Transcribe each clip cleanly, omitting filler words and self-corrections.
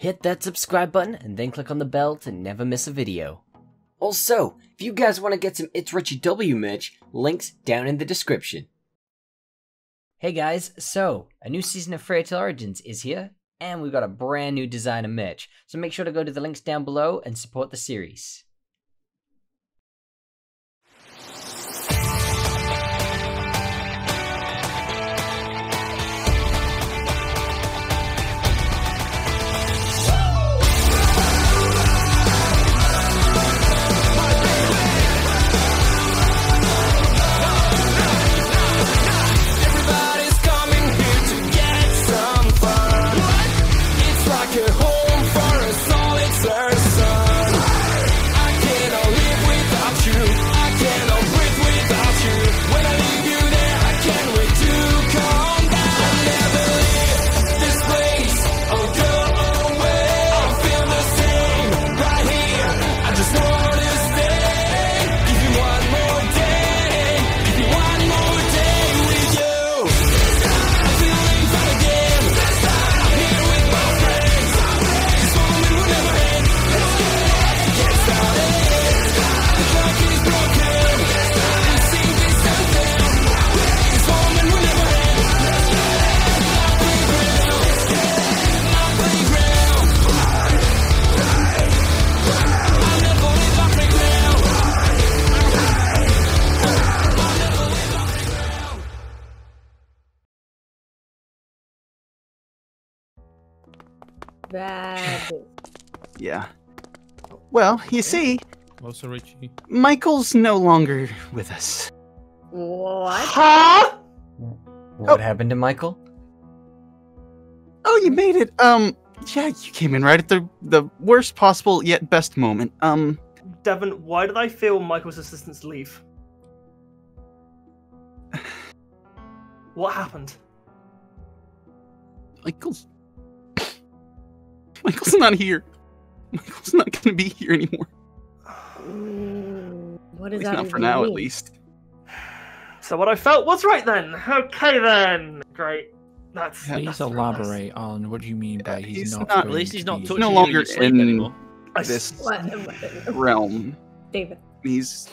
hit that subscribe button, and then click on the bell to never miss a video. Also, if you guys want to get some It's Richie W merch, links down in the description. Hey guys, so a new season of Fairy Tail Origins is here, and we've got a brand new designer merch, so make sure to go to the links down below and support the series. Rabbit. Yeah. Well, you see, Michael's no longer with us. What? Huh? What happened to Michael? Oh, you made it. Yeah, you came in right at the worst possible yet best moment. Devin, why did I feel Michael's assistants leave? What happened? Michael's not here. Michael's not going to be here anymore. What is that? Not for now, at least. So what I felt was right then. Okay then. Great. That's. Please elaborate on what you mean by he's not. At least he's not. No longer in this realm. David. He's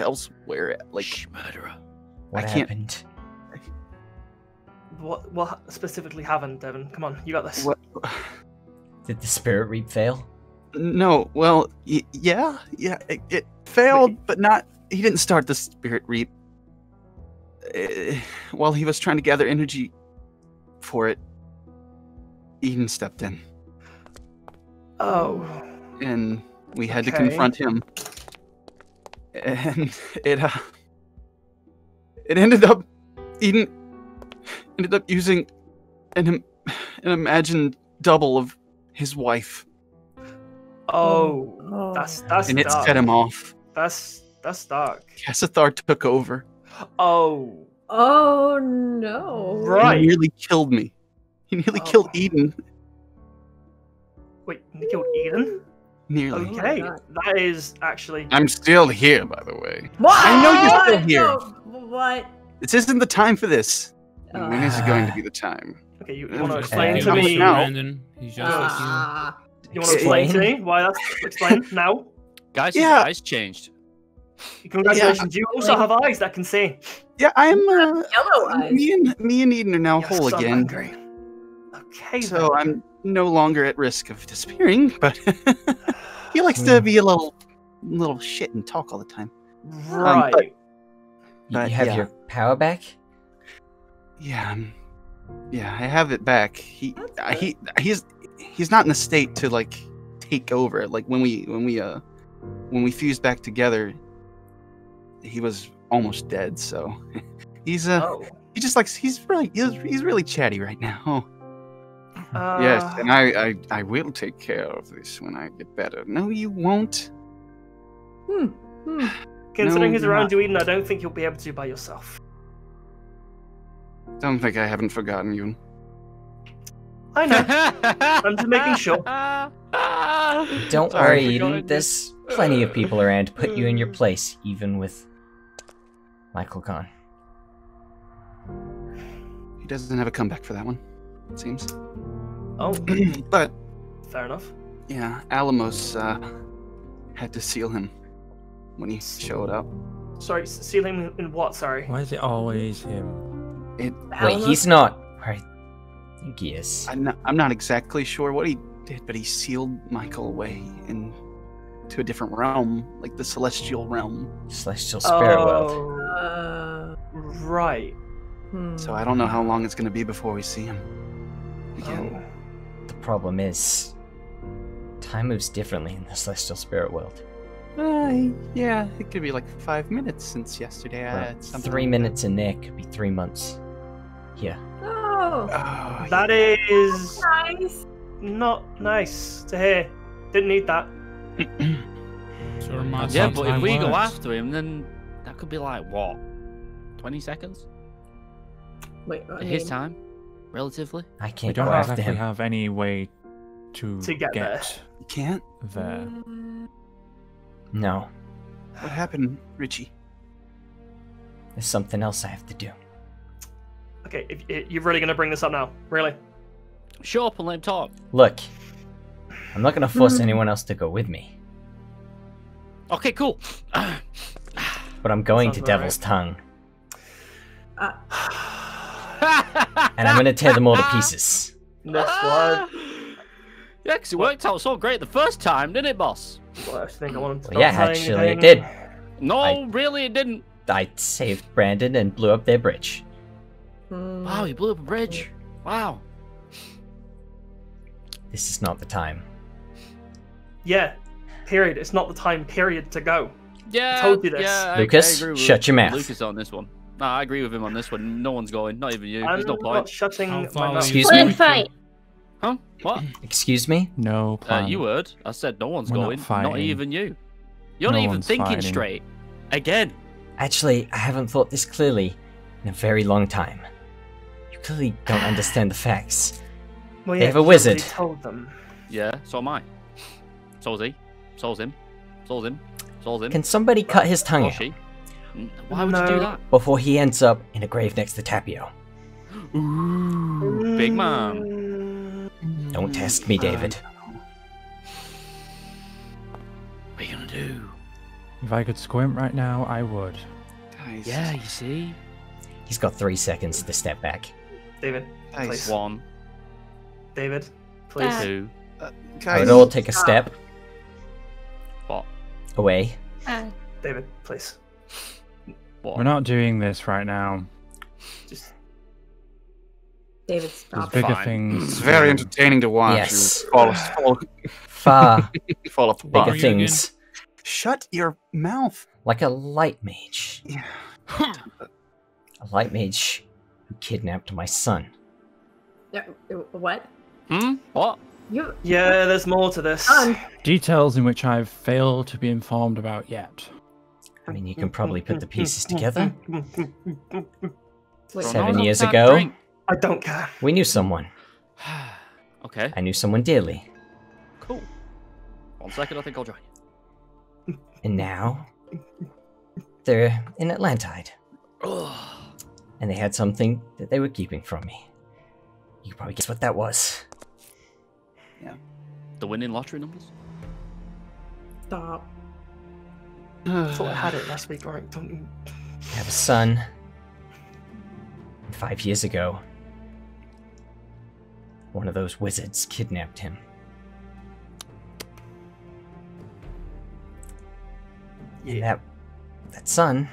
elsewhere. Like murderer. What happened? What specifically happened, Devin? Come on, you got this. What? Did the spirit reap fail? No, well, yeah, it failed, but not. He didn't start the spirit reap. While he was trying to gather energy for it, Eden stepped in. Oh. And we had to confront him. And it ended up. Eden ended up using an imagined double of his wife. Oh, that's and it dark. Set him off. That's dark. Kasathar took over. Oh no! Right, he nearly killed me. He nearly killed Eden. Wait, he killed Eden? Nearly. Okay, that is actually. I'm still here, by the way. What? I know you're still here. No, what? This isn't the time for this. When is it going to be the time? Okay, you want to explain to me now? You want to explain to me why that's explained now? Guys, his eyes changed. Congratulations, you also have eyes that can see. Yeah, I'm yellow eyes. Me and Eden are now whole again. Angry. Okay, so then. I'm no longer at risk of disappearing, but he likes to be a little shit and talk all the time. Right. But you have your power back. Yeah. Yeah, I have it back. He's not in the state to like take over. Like when we fused back together, he was almost dead. So he's really chatty right now. Yes, and I will take care of this when I get better. No, you won't. Considering he's around you, Eden, I don't think you'll be able to by yourself. Don't think I haven't forgotten you. I know. I'm just making sure. Don't worry, Eden. There's plenty of people around to put you in your place, even with Michael gone. He doesn't have a comeback for that one, it seems. Oh. But Fair enough. Yeah, Alamos had to seal him when he showed up. Sorry, seal him in what? Sorry. Why is it always him? Wait, he's not. Right. I think he is. I'm not exactly sure what he did, but he sealed Michael away into a different realm, like the celestial realm. Celestial spirit world. Right. So I don't know how long it's going to be before we see him again. Oh. The problem is, time moves differently in the celestial spirit world. Yeah, it could be like 5 minutes since yesterday. Well, 3 minutes in there could be 3 months. Yeah. Oh. That is nice. Not nice to hear. Didn't need that. Yeah, but if we go after him, then that could be like what? 20 seconds? Wait, his time, relatively. I can't. We don't actually have any way to get there. You can't. There. No. What happened, Richie? There's something else I have to do. Okay, you're really gonna bring this up now, really? Show up and let him talk. Look, I'm not gonna force anyone else to go with me. Okay, cool. But I'm going to Devil's Tongue. And I'm gonna tear them all to pieces. Next one. Yeah, because it worked out so great the first time, didn't it, boss? Well, I think I want to actually it did. No, really it didn't. I saved Brandon and blew up their bridge. Wow, you blew up a bridge. Wow. This is not the time. Yeah, period. It's not the time, period, to go. Yeah, I told you this. Yeah, Lucas, I shut your mouth. Lucas on this one. No, I agree with him on this one. No one's going, not even you. There's no point. Excuse me? Huh? What? Excuse me? No plan. You heard. I said no one's going. Not even you. You're not even thinking straight. Again. Actually, I haven't thought this clearly in a very long time. You clearly don't understand the facts. Well, yeah, they have a wizard. Told them. Yeah, so am I. So's he. So's him. So's him. So's him. Can somebody cut his tongue out? Why would you do that? Before he ends up in a grave next to Tapio. Ooh, big man. Don't test me, David. What are you gonna do? If I could squint right now, I would. Guys. Yeah, you see? He's got 3 seconds to step back. David, please. One. David, please. Two. Guys, we'll take a step. What? Away. David, please. What? We're not doing this right now. Just... David, stop. There's bigger things. It's very entertaining to watch. Yes. Fall apart. Bigger things. Shut your mouth. Like a light mage. Yeah. A light mage who kidnapped my son. What? Hmm? What? Yeah, there's more to this. Details in which I've failed to be informed about yet. I mean, you can probably put the pieces together. Wait, 7 years ago, I don't care. We knew someone. Okay. I knew someone dearly. Cool. 1 second, I think I'll join you. And now, they're in Atlantide. And they had something that they were keeping from me. You can probably guess what that was. Yeah. The winning lottery numbers? Stop. I thought I had it last week, alright, don't you? I have a son. 5 years ago, one of those wizards kidnapped him. Yeah. And that son...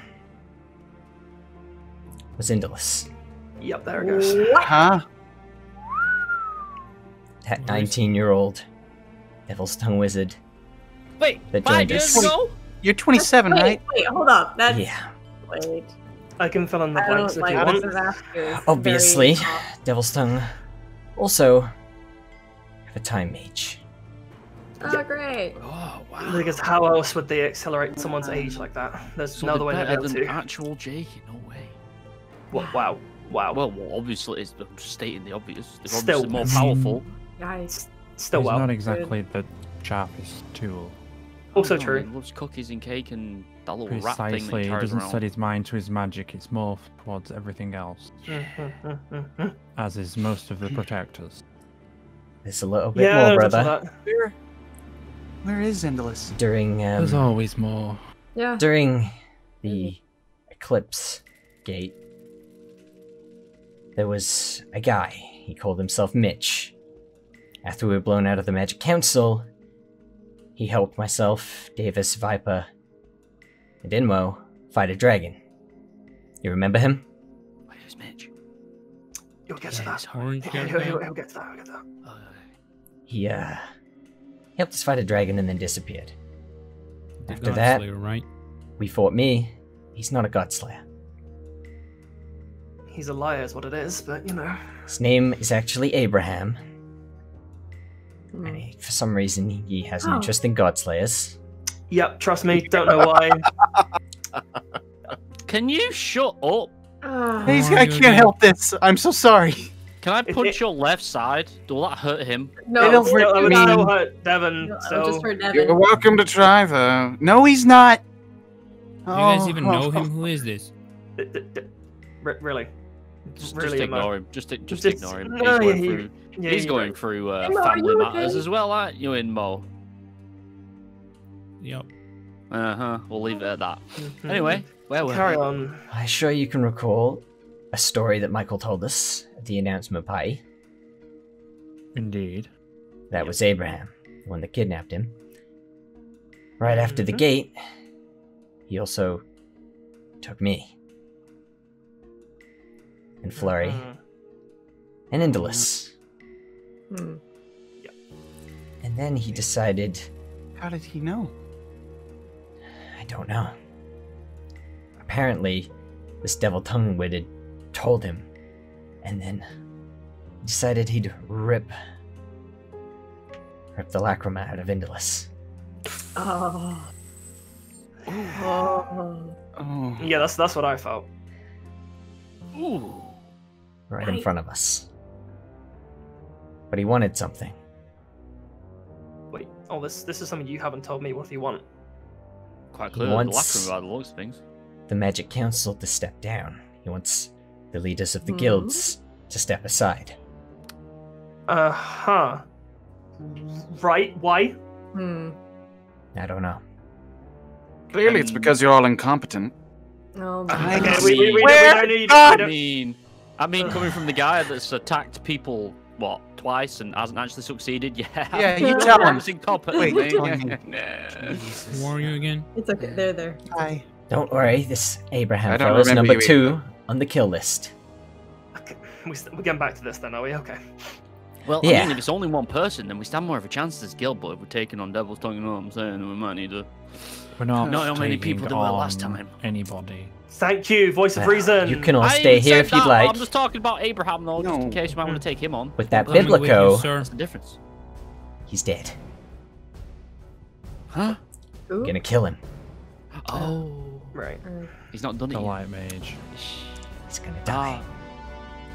was Indolus. Yep, there it goes. What? Huh? That 19-year-old Devil's Tongue wizard. Wait, that 5 years ago? You're 27, right? Wait, hold up. That's... Yeah. Wait. I can fill in the blanks if you want. Obviously, Devil's Tongue. Also, have a time mage. Oh, yeah. Great. Oh, wow. Because how else would they accelerate someone's age like that? There's so no other way to do it. An actual Jake, no way. Well, wow. Wow. Well, obviously, it's stating the obvious. They're still more powerful. Guys. Still well. It's not exactly the sharpest tool. Also true. He loves cookies and cake and that little rat thing. Precisely, he doesn't set his mind to his magic. It's more towards everything else. Yeah. As is most of the protectors. There's a little bit more, brother. Where is Indolus? During there's always more. Yeah. During the eclipse gate, there was a guy. He called himself Mitch. After we were blown out of the Magic Council, he helped myself, Davis, Viper, and Inmo fight a dragon. You remember him? Where's Mitch? You'll get to that. He'll get to that. He helped us fight a dragon and then disappeared. After that, we fought me. He's not a Godslayer. He's a liar is what it is, but you know. His name is actually Abraham. And he, for some reason, he has an interest in Godslayers. Yep, trust me, don't know why. Can you shut up? I can't help this. I'm so sorry. Can I punch your left side? Will that hurt him? No, it'll hurt Devon. No, so. Just hurt Devon. You're welcome to try, though. No, he's not. Do you guys even know him? Who is this? Really? Just ignore him. Just ignore him. He's going through, family matters as well, aren't you, Inmo? Yep. We'll leave it at that. Anyway, where were we? Carry on. I'm sure you can recall a story that Michael told us at the announcement party. Indeed. That was Abraham, the one that kidnapped him. Right after the gate, he also took me. And Flurry. And Indolus. And then he decided... How did he know? I don't know. Apparently, this Devil Tongue Witted told him. And then decided he'd rip the lacrima out of Indolus. Oh. Yeah, that's what I felt. Ooh. Right in front of us. But he wanted something. Wait, this is something you haven't told me. What do you want? Quite clearly, the lacrima by the looks of things. The Magic Council to step down. He wants the leaders of the guilds to step aside. Right? Why? I don't know. Clearly, it's because you're all incompetent. No, I mean, coming from the guy that's attacked people, what, twice and hasn't actually succeeded? Yeah, you tell him. Who are you again? It's okay, they're there. Hi. Don't worry, this Abraham fellow is number 2 on the kill list. Okay. We're getting back to this then, are we? Okay. Well, I mean, if it's only one person, then we stand more of a chance as guild, but if we're taking on Devil's Tongue, you know what I'm saying, we might need to... We're not how many people there were last time. Anybody. Thank you, voice of reason. You can all stay here if you'd like. I'm just talking about Abraham, though, just in case you might want to take him on. With that Biblico, what's the difference? He's dead. Huh? Ooh. Gonna kill him. Oh. Right. He's not done it yet. The light mage. He's gonna die.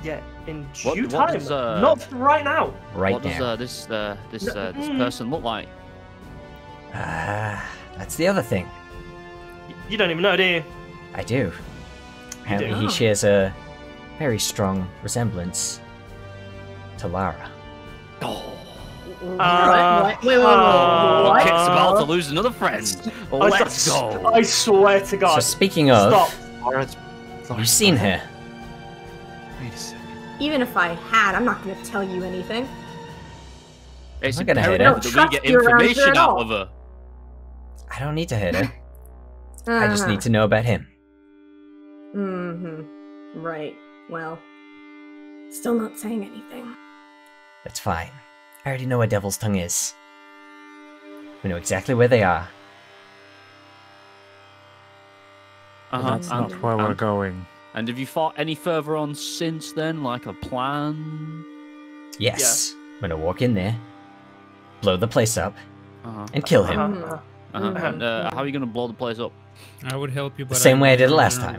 Yeah, in due time. Not right now. Right now. What does this person look like? That's the other thing. You don't even know, do you? I do. Apparently he shares a very strong resemblance to Lara. Oh. Wait. It's about to lose another friend. Let's go. I swear to God. So speaking of... Stop. You've seen her. Wait a second. Even if I had, I'm not going to tell you anything. It's I'm not going to hit her. We get information out of her. I don't need to hit him. I just need to know about him. Right. Well, still not saying anything. That's fine. I already know where Devil's Tongue is. We know exactly where they are. That's not where we're going. And have you fought any further on since then, like a plan? Yes. Yeah. I'm gonna walk in there, blow the place up, and kill him. And how are you going to blow the place up? I would help you, but same way I did it last time.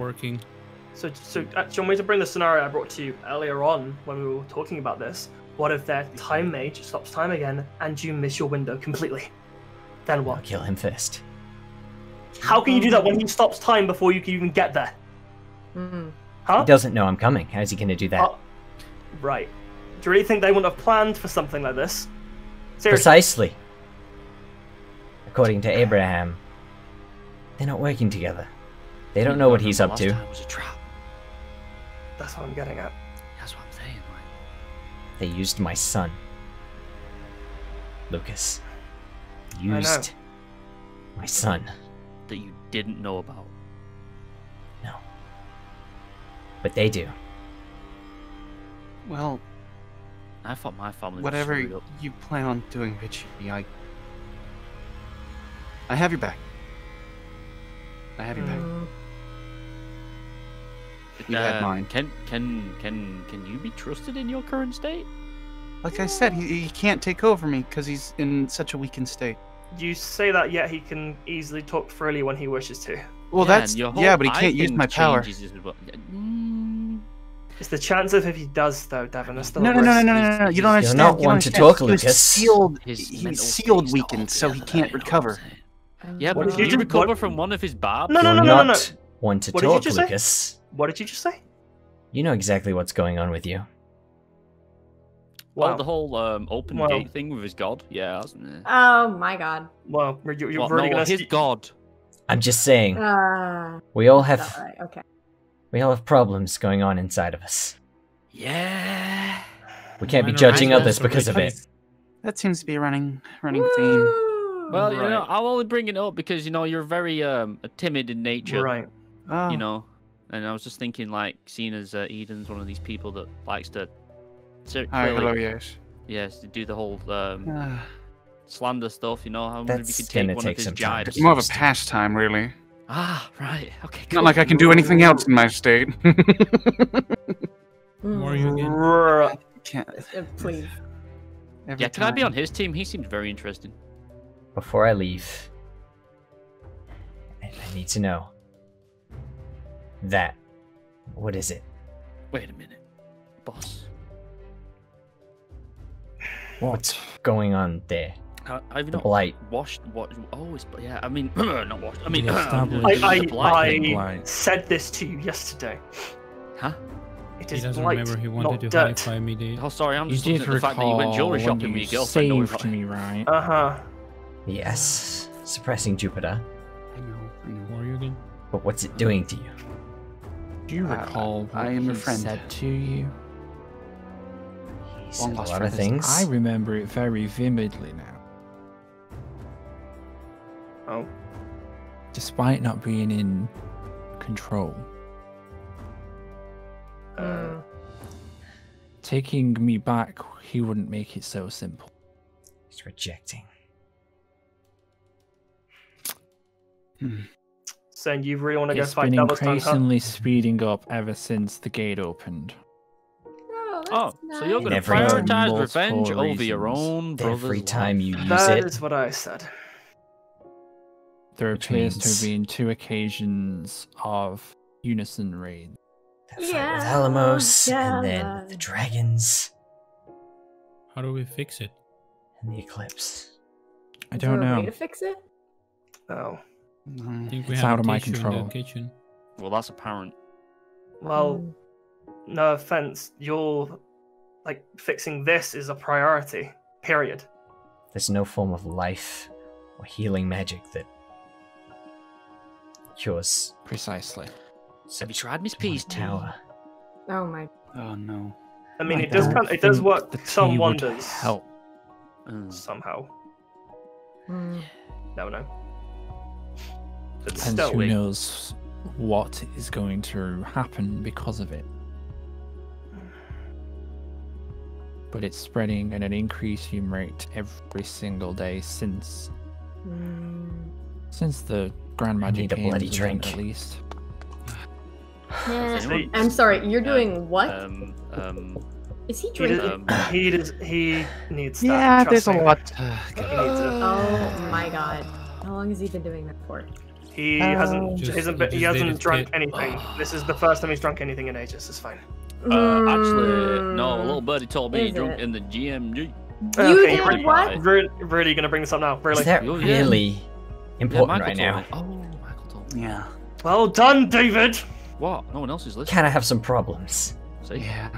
So do you want me to bring the scenario I brought to you earlier on when we were talking about this? What if their time mage stops time again and you miss your window completely? Then what? I'll kill him first. How can you do that when he stops time before you can even get there? Huh? He doesn't know I'm coming. How's he going to do that? Right. Do you really think they wouldn't have planned for something like this? Seriously. Precisely. According to Abraham, they're not working together. They don't know what he's up to. Last time was a trap. That's what I'm getting at. That's what I'm saying, man. They used my son. Lucas. Used my son. That you didn't know about. No. But they do. Well, I thought my family was screwed up. Whatever you plan on doing, Richie, I have your back. I have your back. You had mine. Can you be trusted in your current state? Like I said, he can't take over me because he's in such a weakened state. You say that, yet he can easily talk freely when he wishes to. Well, yeah, that's but he can't use my power. It's the chance of if he does, though, Devin. No. You don't understand. You're not one to talk, Lucas. He's sealed, weakened, so he can't recover. Yeah, but did you recover from one of his barbs? No. One to talk, Lucas. What did you just say? You know exactly what's going on with you. Well, the whole open gate thing with his god. Yeah. Oh my god. Well, you're really gonna his god. I'm just saying. We all have. Right. Okay. We all have problems going on inside of us. Yeah. We can't be judging others because of it. That seems to be a running theme. Well, you know, I'll only bring it up because you know you're very timid in nature. Right. Oh. You know, and I was just thinking, like, seeing as Eden's one of these people that likes to. Yes, to do the whole slander stuff, you know. How maybe we could take one of his jibes. It's more of a pastime, really. Ah, right. Okay. Cool. Not like I can do anything else in my state. More you again? Please. Yeah, can I be on his team? He seems very interesting. Before I leave, I need to know that. What is it? Wait a minute, boss. What's going on there? I've not I said this to you yesterday. Huh? It is remember he wanted to high-five me, dude. Oh, sorry, I'm just looking at the fact that you went jewelry shopping with your girlfriend. You saved me, right? Uh-huh. Yes. Suppressing Jupiter. I know. Are you again? But what's it doing to you? Do you recall what he said to you? A lot of things. I remember it very vividly now. Oh. Despite not being in control. Taking me back, he wouldn't make it so simple. He's rejecting. Saying you really want to go fight Devil's Tongue? It's been increasingly speeding up ever since the gate opened. Oh, nice. So you're going to prioritize revenge over your own brother's every time you use that it. That is what I said. There appears to have been 2 occasions of unison raid. That fight with Alamos, and then the dragons. How do we fix it? And the eclipse. I don't know. Is there a way to fix it? Oh. I think it's out of my control. Well, that's apparent. Well... No offense, you're like fixing this is a priority. Period. There's no form of life or healing magic that cures. Precisely. Have you tried Miss Peace Tower? Oh my. Oh no. I mean, it does work. Some wonders. Help. Somehow. No. But depends still, who knows what is going to happen because of it. But it's spreading at an increasing rate every single day since the Grand Magic Council. Bloody drink, at least. I'm sorry. You're doing what? Is he drinking? He needs that. Yeah, there's a lot. Oh my god! How long has he been doing that for? He hasn't drunk anything. This is the first time he's drunk anything in ages. It's fine. Actually, no, a little buddy told me he drunk in the GMG. Okay, you're really gonna bring this up now. Really? Is that really important right now? Oh, Michael told me. Yeah. Well done, David! What? No one else is listening. Can I have some problems? See? Yeah.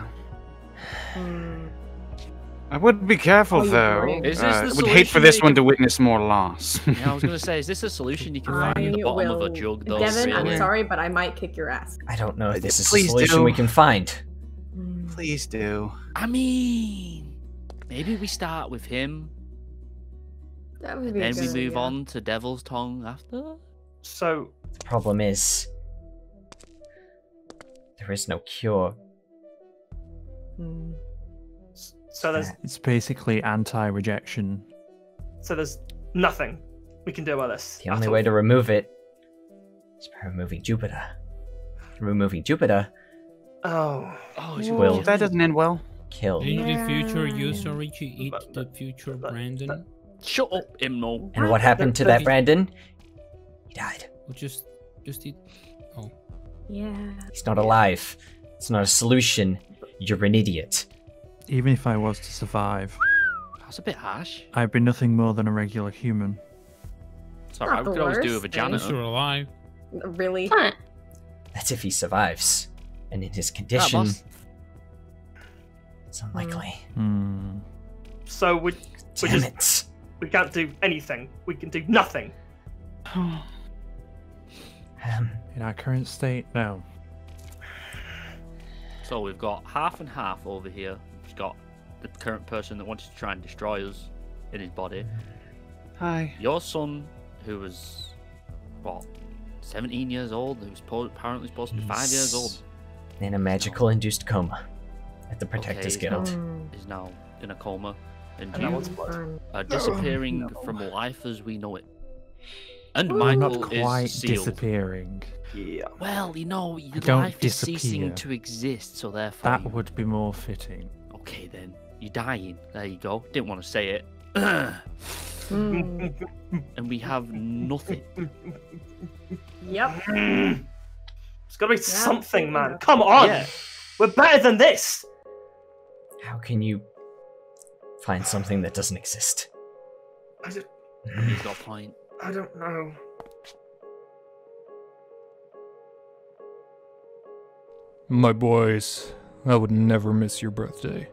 I would be careful, though. I would hate for this one to witness more loss. Yeah, I was going to say, is this a solution you can find in the bottom of a jug, though? Devin, really? I'm sorry, but I might kick your ass. I don't know if this is a solution we can find. Please do. I mean, maybe we start with him. That would be good. Then we move on to Devil's Tongue after. So the problem is, there is no cure. So there's it's basically anti-rejection. So there's nothing we can do about this. The only way to remove it is by removing Jupiter. Removing Jupiter. Oh, well, that doesn't end well. Kill. In the future, you Sorichi eat the future Brandon. Shut up, Imno. And what happened to that Brandon? He died. Well, just eat. Oh. Yeah. He's not alive. It's not a solution. You're an idiot. Even if I was to survive. That's a bit harsh. I'd be nothing more than a regular human. Sorry, I could always do with a janitor. You're alive. Really? That's if he survives. And in his condition, it's unlikely. So we can't do anything. We can do nothing. In our current state, no. So we've got half and half over here. We've got the current person that wanted to try and destroy us in his body. Hi. Your son, who was, what, 17 years old, who was apparently supposed to be 5 years old. In a magical induced coma at the Protectors Guild. He's now in a coma. And disappearing from life as we know it. And Michael not quite is sealed. Disappearing. Yeah. Well, you know, your life is ceasing to exist, so therefore that would be more fitting. Okay, then you're dying. There you go. Didn't want to say it. And we have nothing. Yep. It's gotta be something, man. Come on! Yeah. We're better than this! How can you find something that doesn't exist? You've got a point. I don't know. My boys, I would never miss your birthday.